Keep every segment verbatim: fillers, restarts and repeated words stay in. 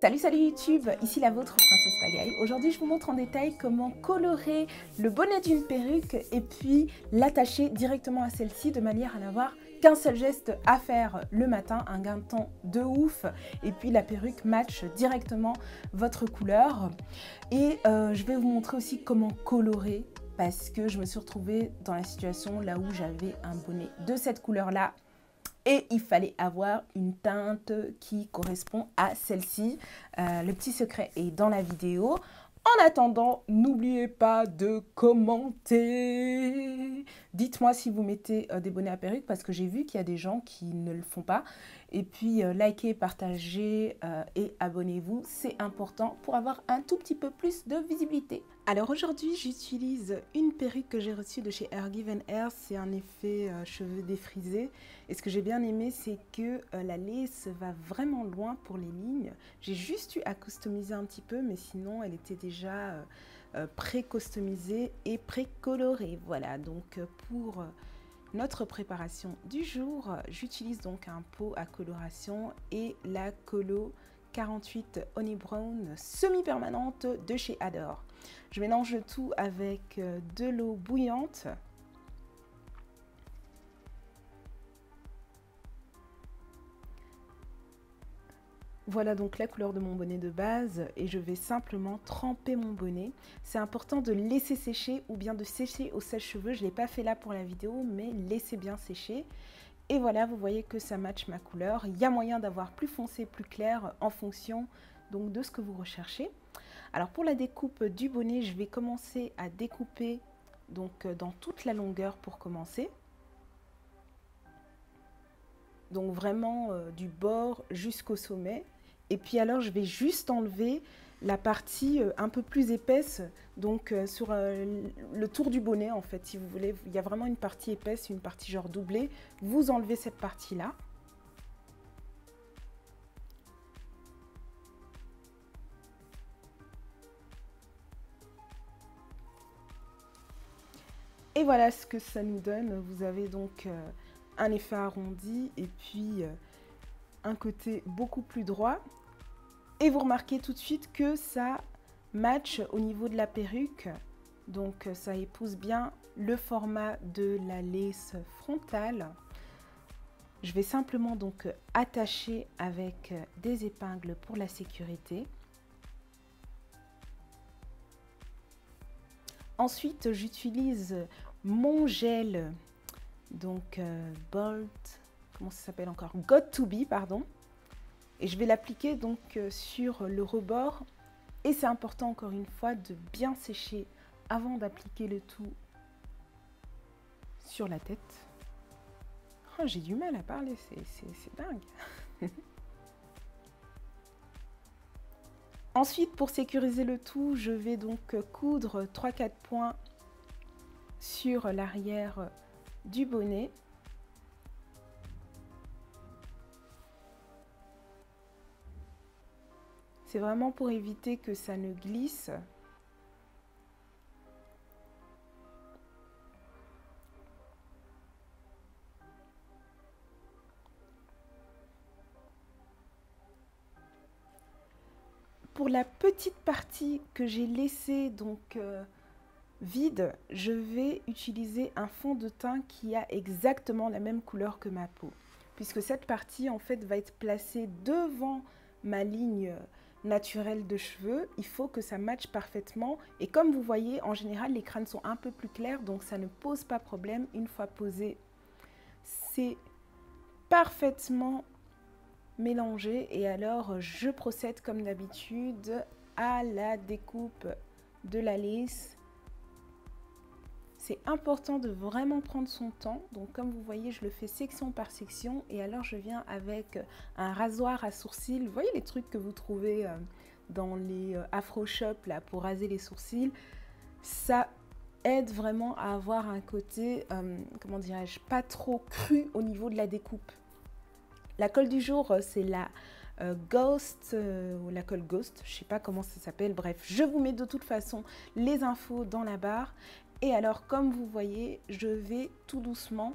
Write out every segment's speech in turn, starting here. Salut salut YouTube, ici la vôtre Princesse Pagaille. Aujourd'hui je vous montre en détail comment colorer le bonnet d'une perruque et puis l'attacher directement à celle-ci de manière à n'avoir qu'un seul geste à faire le matin, un gain de temps de ouf et puis la perruque match directement votre couleur. Et euh, je vais vous montrer aussi comment colorer parce que je me suis retrouvée dans la situation là où j'avais un bonnet de cette couleur là. Et il fallait avoir une teinte qui correspond à celle-ci. Euh, le petit secret est dans la vidéo. En attendant, n'oubliez pas de commenter. Dites-moi si vous mettez euh, des bonnets à perruque parce que j'ai vu qu'il y a des gens qui ne le font pas. Et puis, euh, likez, partagez euh, et abonnez-vous. C'est important pour avoir un tout petit peu plus de visibilité. Alors aujourd'hui, j'utilise une perruque que j'ai reçue de chez HerGivenHair. C'est un effet euh, cheveux défrisés. Et ce que j'ai bien aimé, c'est que euh, la laisse va vraiment loin pour les lignes. J'ai juste eu à customiser un petit peu, mais sinon, elle était déjà euh, euh, pré-customisée et pré-colorée. Voilà, donc euh, pour euh, notre préparation du jour, j'utilise donc un pot à coloration et la colo quarante-huit Honey Brown semi-permanente de chez Adore. Je mélange tout avec de l'eau bouillante. Voilà donc la couleur de mon bonnet de base et je vais simplement tremper mon bonnet. C'est important de laisser sécher ou bien de sécher au sèche-cheveux. Je ne l'ai pas fait là pour la vidéo, mais laissez bien sécher. Et voilà, vous voyez que ça matche ma couleur. Il y a moyen d'avoir plus foncé, plus clair en fonction donc de ce que vous recherchez. Alors pour la découpe du bonnet, je vais commencer à découper donc dans toute la longueur pour commencer. Donc vraiment euh, du bord jusqu'au sommet. Et puis alors je vais juste enlever la partie euh, un peu plus épaisse, donc euh, sur euh, le tour du bonnet en fait, si vous voulez. Il y a vraiment une partie épaisse, une partie genre doublée. Vous enlevez cette partie-là. Et voilà ce que ça nous donne. Vous avez donc euh, un effet arrondi et puis euh, un côté beaucoup plus droit. Et vous remarquez tout de suite que ça match au niveau de la perruque. Donc ça épouse bien le format de la laisse frontale. Je vais simplement donc attacher avec des épingles pour la sécurité. Ensuite, j'utilise mon gel donc euh, Bolt, comment ça s'appelle encore, Got to be, pardon. Et je vais l'appliquer donc euh, sur le rebord. Et c'est important encore une fois de bien sécher avant d'appliquer le tout sur la tête. Oh, j'ai du mal à parler, c'est dingue. Ensuite, pour sécuriser le tout, je vais donc coudre trois quatre points sur l'arrière du bonnet. C'est vraiment pour éviter que ça ne glisse. Pour la petite partie que j'ai laissée donc euh, vide, je vais utiliser un fond de teint qui a exactement la même couleur que ma peau, puisque cette partie en fait va être placée devant ma ligne naturelle de cheveux. Il faut que ça matche parfaitement et comme vous voyez, en général les crânes sont un peu plus clairs, donc ça ne pose pas problème. Une fois posé, c'est parfaitement mélangé et alors je procède comme d'habitude à la découpe de la laisse. C'est important de vraiment prendre son temps. Donc comme vous voyez, je le fais section par section et alors je viens avec un rasoir à sourcils. Vous voyez les trucs que vous trouvez dans les afro shops là pour raser les sourcils. Ça aide vraiment à avoir un côté, euh, comment dirais-je, pas trop cru au niveau de la découpe. La colle du jour, c'est la euh, Ghost, euh, ou la colle Ghost, je ne sais pas comment ça s'appelle. Bref, je vous mets de toute façon les infos dans la barre. Et alors, comme vous voyez, je vais tout doucement,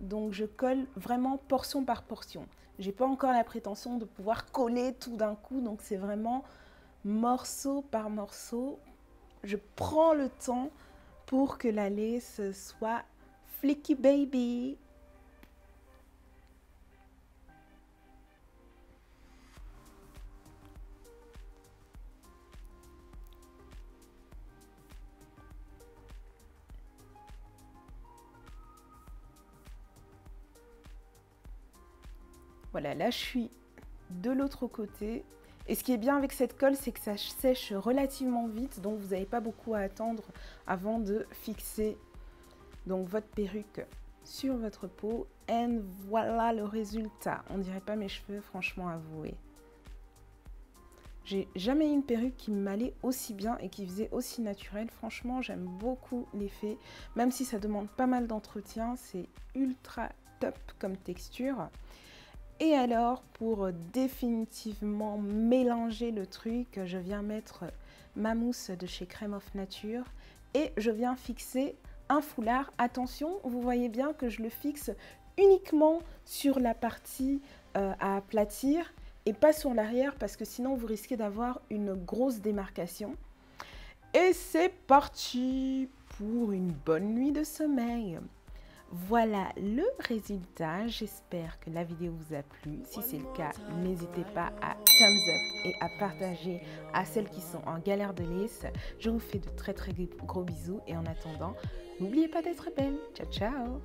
donc je colle vraiment portion par portion. J'ai pas encore la prétention de pouvoir coller tout d'un coup, donc c'est vraiment morceau par morceau. Je prends le temps pour que la lace soit flicky baby. Voilà, là je suis de l'autre côté. Et ce qui est bien avec cette colle, c'est que ça sèche relativement vite. Donc vous n'avez pas beaucoup à attendre avant de fixer donc votre perruque sur votre peau. Et voilà le résultat. On dirait pas mes cheveux, franchement avoué. J'ai jamais eu une perruque qui m'allait aussi bien et qui faisait aussi naturel. Franchement, j'aime beaucoup l'effet. Même si ça demande pas mal d'entretien, c'est ultra top comme texture. Et alors, pour définitivement mélanger le truc, je viens mettre ma mousse de chez Crème of Nature et je viens fixer un foulard. Attention, vous voyez bien que je le fixe uniquement sur la partie euh, à aplatir et pas sur l'arrière parce que sinon vous risquez d'avoir une grosse démarcation. Et c'est parti pour une bonne nuit de sommeil. Voilà le résultat, j'espère que la vidéo vous a plu. Si c'est le cas, n'hésitez pas à thumbs up et à partager à celles qui sont en galère de lace. Je vous fais de très très gros bisous et en attendant, n'oubliez pas d'être belle. Ciao ciao.